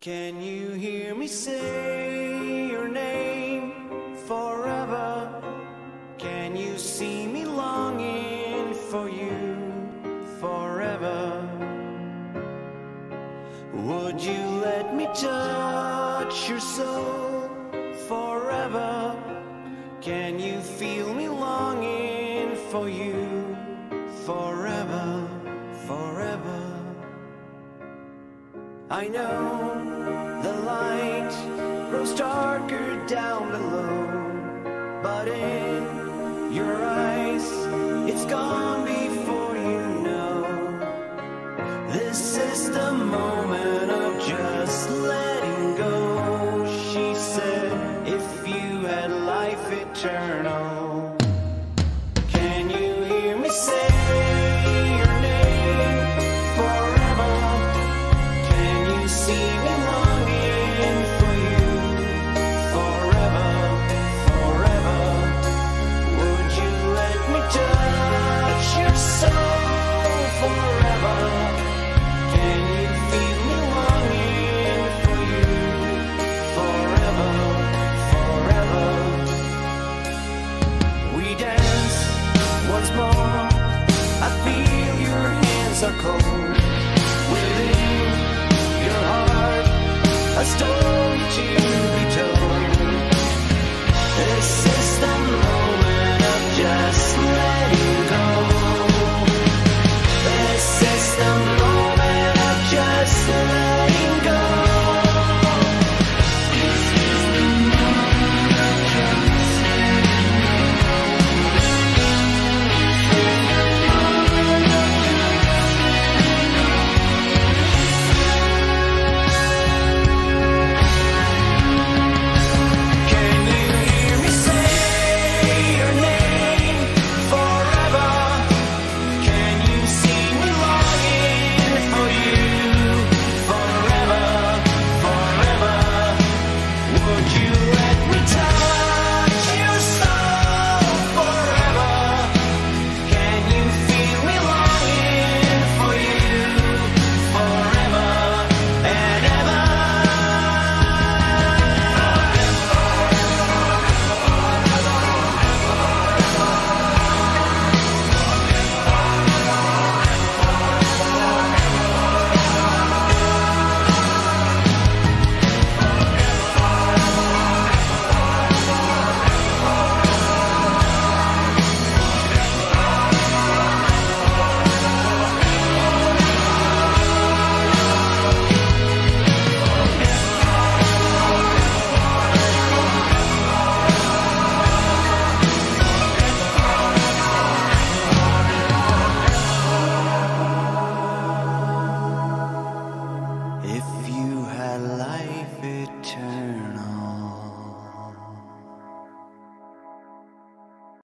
Can you hear me say your name forever? Can you see me longing for you forever? Would you let me touch your soul forever? Can you feel me longing for you forever, forever? I know the light grows darker down below, but in your eyes it's gone before you know. This is the moment.